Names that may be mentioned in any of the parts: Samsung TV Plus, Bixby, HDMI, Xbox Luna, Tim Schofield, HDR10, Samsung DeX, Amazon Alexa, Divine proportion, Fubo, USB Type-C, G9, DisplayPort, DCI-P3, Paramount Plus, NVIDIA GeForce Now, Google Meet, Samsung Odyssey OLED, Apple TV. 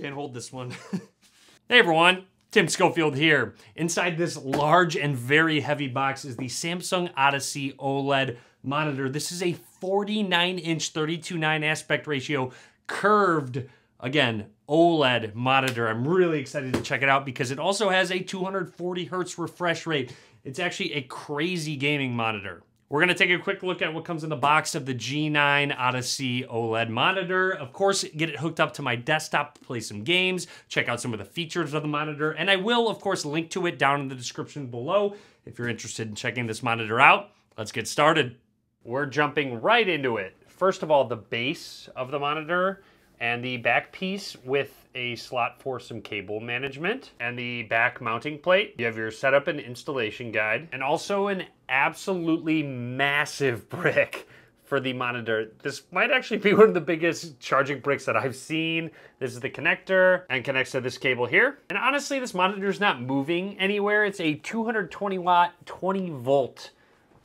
Can't hold this one. Hey everyone, Tim Schofield here. Inside this large and very heavy box is the Samsung Odyssey OLED monitor. This is a 49-inch 32:9 aspect ratio curved, again, OLED monitor. I'm really excited to check it out because it also has a 240 hertz refresh rate. It's actually a crazy gaming monitor. We're gonna take a quick look at what comes in the box of the G9 Odyssey OLED monitor. Of course, get it hooked up to my desktop, play some games, check out some of the features of the monitor, and I will, of course, link to it down in the description below if you're interested in checking this monitor out. Let's get started. We're jumping right into it. First of all, the base of the monitor and the back piece with a slot for some cable management and the back mounting plate. You have your setup and installation guide and also an absolutely massive brick for the monitor. This might actually be one of the biggest charging bricks that I've seen. This is the connector and connects to this cable here. And honestly, this monitor is not moving anywhere. It's a 220 watt, 20 volt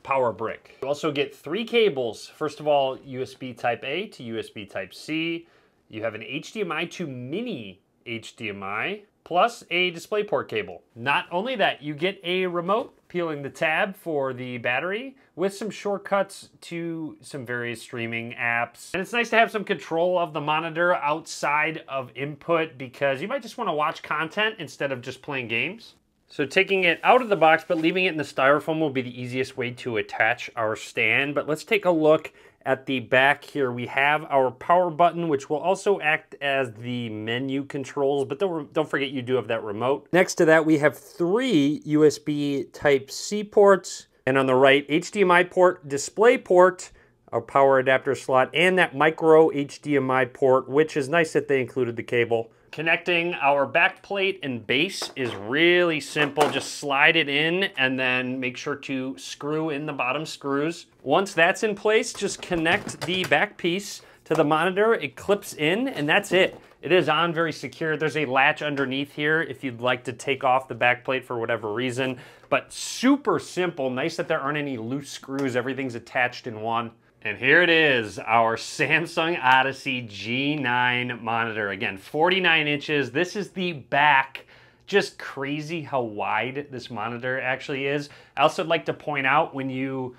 power brick. You also get three cables. First of all, USB Type-A to USB Type-C. You have an HDMI to mini HDMI, plus a DisplayPort cable. Not only that, you get a remote, peeling the tab for the battery, with some shortcuts to some various streaming apps. And it's nice to have some control of the monitor outside of input because you might just want to watch content instead of just playing games. So taking it out of the box, but leaving it in the styrofoam will be the easiest way to attach our stand. But let's take a look at the back here. We have our power button, which will also act as the menu controls, but don't forget you do have that remote. Next to that, we have three USB Type-C ports, and on the right, HDMI port, display port, our power adapter slot, and that micro HDMI port, which is nice that they included the cable. Connecting our back plate and base is really simple. Just slide it in and then make sure to screw in the bottom screws. Once that's in place, just connect the back piece to the monitor. It clips in and that's it. It is on very secure. There's a latch underneath here if you'd like to take off the back plate for whatever reason, but super simple. Nice that there aren't any loose screws. Everything's attached in one. And here it is, our Samsung Odyssey G9 monitor. Again, 49 inches. This is the back. Just crazy how wide this monitor actually is. I also like to point out when you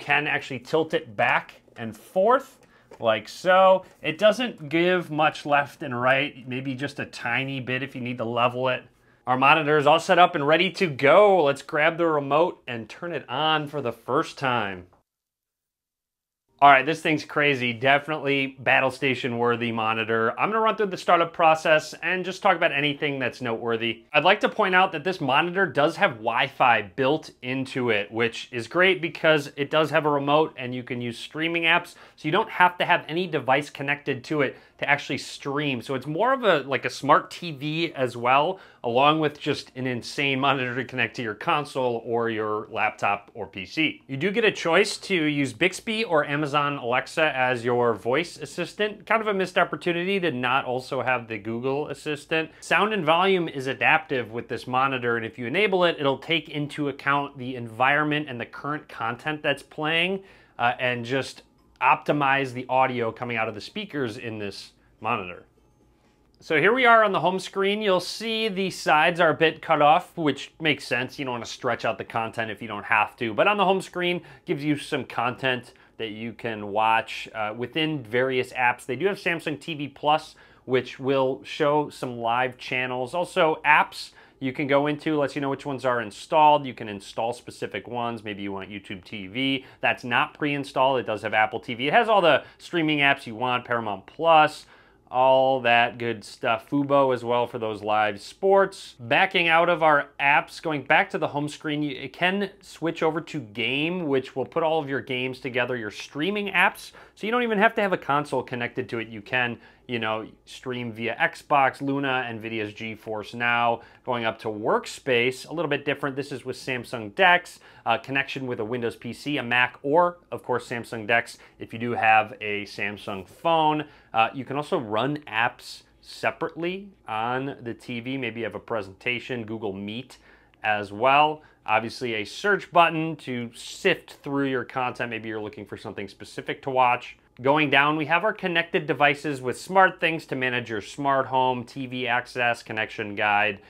can actually tilt it back and forth, like so. It doesn't give much left and right, maybe just a tiny bit if you need to level it. Our monitor is all set up and ready to go. Let's grab the remote and turn it on for the first time. All right, this thing's crazy. Definitely battle station worthy monitor. I'm gonna run through the startup process and just talk about anything that's noteworthy. I'd like to point out that this monitor does have Wi-Fi built into it, which is great because it does have a remote and you can use streaming apps. So you don't have to have any device connected to it to actually stream. So it's more of like a smart TV as well, along with just an insane monitor to connect to your console or your laptop or PC. You do get a choice to use Bixby or Amazon Alexa as your voice assistant. Kind of a missed opportunity to not also have the Google Assistant. Sound and volume is adaptive with this monitor, and if you enable it, it'll take into account the environment and the current content that's playing and just optimize the audio coming out of the speakers in this monitor. So here we are on the home screen. You'll see the sides are a bit cut off, which makes sense. You don't want to stretch out the content if you don't have to, but on the home screen gives you some content that you can watch within various apps. They do have Samsung TV Plus, which will show some live channels. Also apps you can go into, lets you know which ones are installed. You can install specific ones. Maybe you want YouTube TV. That's not pre-installed. It does have Apple TV. It has all the streaming apps you want, Paramount Plus, all that good stuff. Fubo as well for those live sports. Backing out of our apps, going back to the home screen, you can switch over to game, which will put all of your games together, your streaming apps. So you don't even have to have a console connected to it. You can, you know, stream via Xbox, Luna, NVIDIA's GeForce Now. Going up to workspace, a little bit different. This is with Samsung DeX, connection with a Windows PC, a Mac, or of course Samsung DeX if you do have a Samsung phone. You can also run apps separately on the TV. Maybe you have a presentation, Google Meet as well. Obviously a search button to sift through your content. Maybe you're looking for something specific to watch. Going down, we have our connected devices with smart things to manage your smart home, TV access, connection guide,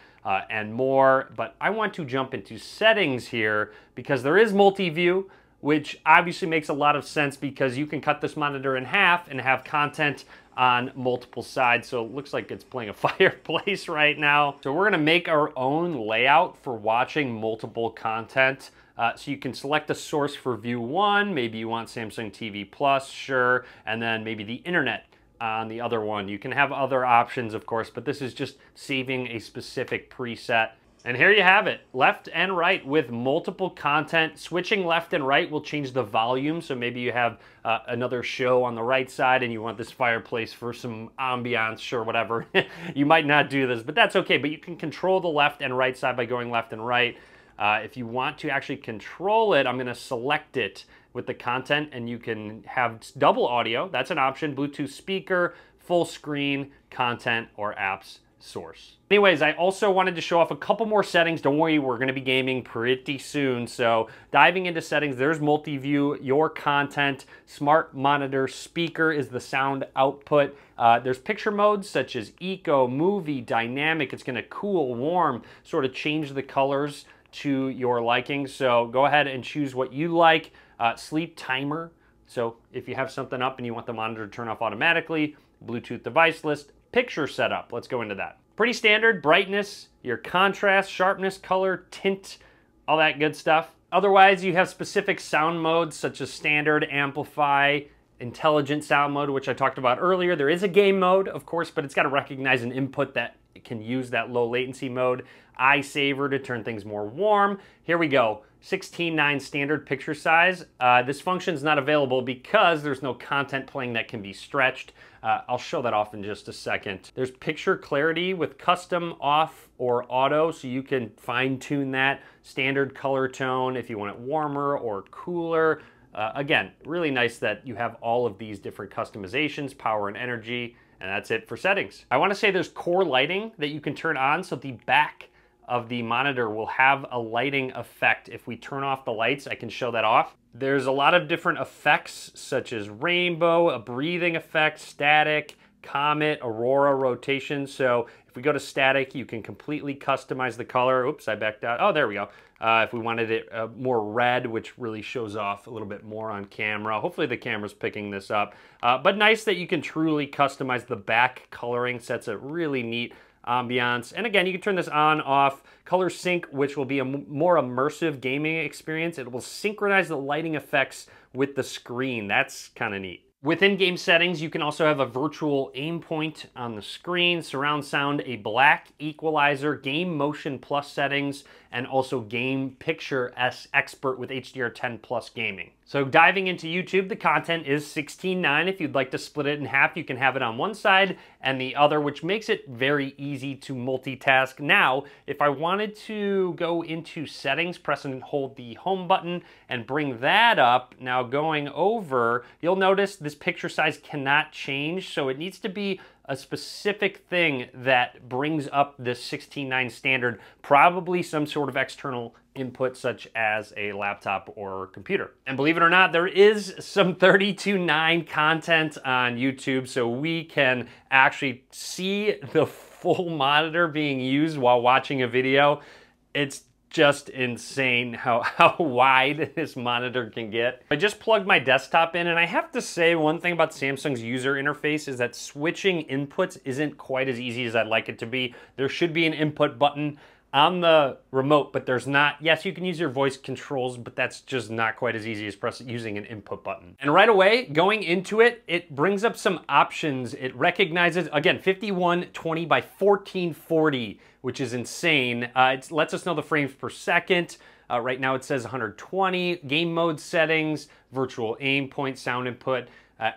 and more. But I want to jump into settings here because there is multi-view, which obviously makes a lot of sense because you can cut this monitor in half and have content on multiple sides. So it looks like it's playing a fireplace right now. So we're gonna make our own layout for watching multiple content. So you can select a source for view one, maybe you want Samsung TV Plus, sure, and then maybe the internet on the other one. You can have other options, of course, but this is just saving a specific preset. And here you have it, left and right with multiple content. Switching left and right will change the volume. So maybe you have another show on the right side and you want this fireplace for some ambiance or whatever. You might not do this, but that's okay. But you can control the left and right side by going left and right. If you want to actually control it, I'm gonna select it with the content and you can have double audio, that's an option, Bluetooth speaker, full screen, content, or apps source. Anyways, I also wanted to show off a couple more settings. Don't worry, we're gonna be gaming pretty soon. So diving into settings, there's multi-view, your content, smart monitor, speaker is the sound output. There's picture modes such as eco, movie, dynamic. It's gonna cool, warm, sort of change the colors to your liking. So go ahead and choose what you like. Sleep timer. So if you have something up and you want the monitor to turn off automatically, Bluetooth device list, picture setup. Let's go into that. Pretty standard, brightness, your contrast, sharpness, color, tint, all that good stuff. Otherwise, you have specific sound modes such as standard, amplify, intelligent sound mode, which I talked about earlier. There is a game mode, of course, but it's got to recognize an input that it can use that low latency mode. Eye saver to turn things more warm. Here we go, 16:9 standard picture size. This function is not available because there's no content playing that can be stretched. I'll show that off in just a second. There's picture clarity with custom off or auto, so you can fine tune that. Standard color tone if you want it warmer or cooler. Again, really nice that you have all of these different customizations, power and energy. And that's it for settings. I wanna say there's core lighting that you can turn on, so the back of the monitor will have a lighting effect. If we turn off the lights, I can show that off. There's a lot of different effects such as rainbow, a breathing effect, static, comet, aurora, rotation. So if we go to static, you can completely customize the color. Oops, I backed out. Oh, there we go. If we wanted it more red, which really shows off a little bit more on camera. Hopefully the camera's picking this up. But nice that you can truly customize the back coloring. Sets a really neat ambiance. And again, you can turn this on, off. Color sync, which will be a more immersive gaming experience. It will synchronize the lighting effects with the screen. That's kind of neat. Within game settings, you can also have a virtual aim point on the screen, surround sound, a black equalizer, game motion plus settings, and also game picture as expert with HDR10 plus gaming. So diving into YouTube, the content is 16:9. If you'd like to split it in half, you can have it on one side and the other, which makes it very easy to multitask. Now, if I wanted to go into settings, press and hold the home button and bring that up. Now going over, you'll notice this picture size cannot change, so it needs to be a specific thing that brings up this 16:9 standard, probably some sort of external input such as a laptop or computer. And believe it or not, there is some 32:9 content on YouTube, so we can actually see the full monitor being used while watching a video. It's just insane how wide this monitor can get. I just plugged my desktop in, and I have to say one thing about Samsung's user interface is that switching inputs isn't quite as easy as I'd like it to be. There should be an input button on the remote, but there's not. Yes, you can use your voice controls, but that's just not quite as easy as using an input button. And right away, going into it, it brings up some options. It recognizes, again, 5120 by 1440, which is insane. It lets us know the frames per second. Right now it says 120, game mode settings, virtual aim point, sound input,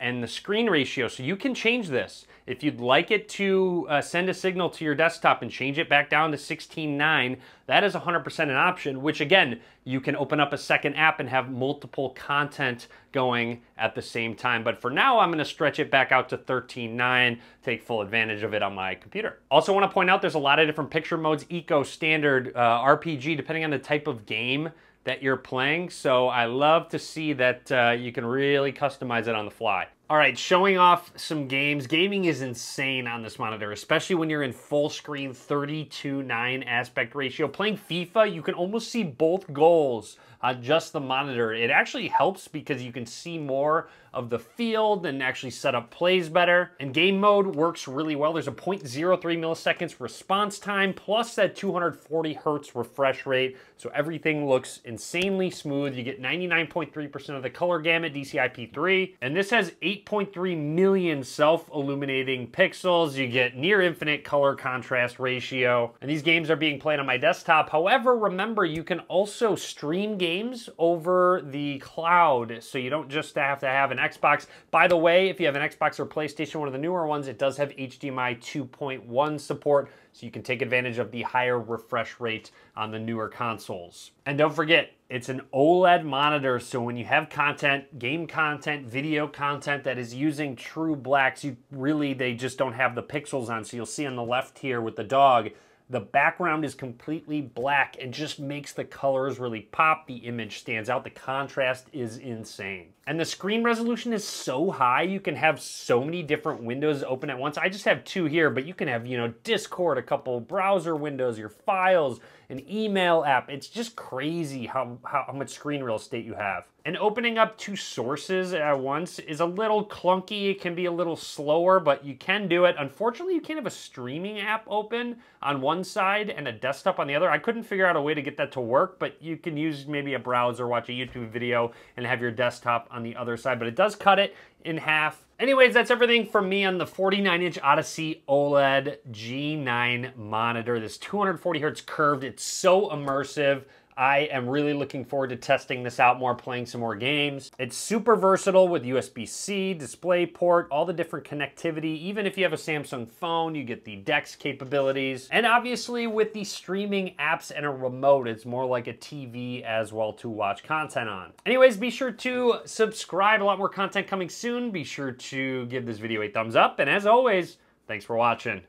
and the screen ratio. So you can change this. If you'd like it to send a signal to your desktop and change it back down to 16:9, that is 100% an option, which again, you can open up a second app and have multiple content going at the same time. But for now, I'm gonna stretch it back out to 13:9, take full advantage of it on my computer. Also wanna point out there's a lot of different picture modes, eco, standard, RPG, depending on the type of game that you're playing. So I love to see that you can really customize it on the fly. All right, showing off some games. Gaming is insane on this monitor, especially when you're in full screen 32:9 aspect ratio. Playing FIFA, you can almost see both goals on just the monitor. It actually helps because you can see more of the field and actually set up plays better. And game mode works really well. There's a 0.03 milliseconds response time, plus that 240 hertz refresh rate. So everything looks insanely smooth. You get 99.3% of the color gamut, DCI-P3. And this has 8.3 million self-illuminating pixels. You get near infinite color contrast ratio. And these games are being played on my desktop. However, remember, you can also stream games over the cloud. So you don't just have to have an Xbox. By the way, if you have an Xbox or PlayStation, one of the newer ones, it does have HDMI 2.1 support. So you can take advantage of the higher refresh rate on the newer consoles. And don't forget, it's an OLED monitor, so when you have content, game content, video content that is using true blacks, they just don't have the pixels on. So you'll see on the left here with the dog, the background is completely black and just makes the colors really pop. The image stands out. The contrast is insane. And the screen resolution is so high. You can have so many different windows open at once. I just have two here, but you can have, you know, Discord, a couple browser windows, your files, an email app. It's just crazy how much screen real estate you have. And opening up two sources at once is a little clunky. It can be a little slower, but you can do it. Unfortunately, you can't have a streaming app open on one side and a desktop on the other. I couldn't figure out a way to get that to work, but you can use maybe a browser, watch a YouTube video, and have your desktop on the other side, but it does cut it in half. Anyways, that's everything from me on the 49-inch Odyssey OLED G9 monitor. This 240 hertz curved, it's so immersive. I am really looking forward to testing this out more, playing some more games. It's super versatile with USB-C, DisplayPort, all the different connectivity. Even if you have a Samsung phone, you get the DeX capabilities. And obviously with the streaming apps and a remote, it's more like a TV as well to watch content on. Anyways, be sure to subscribe. A lot more content coming soon. Be sure to give this video a thumbs up. And as always, thanks for watching.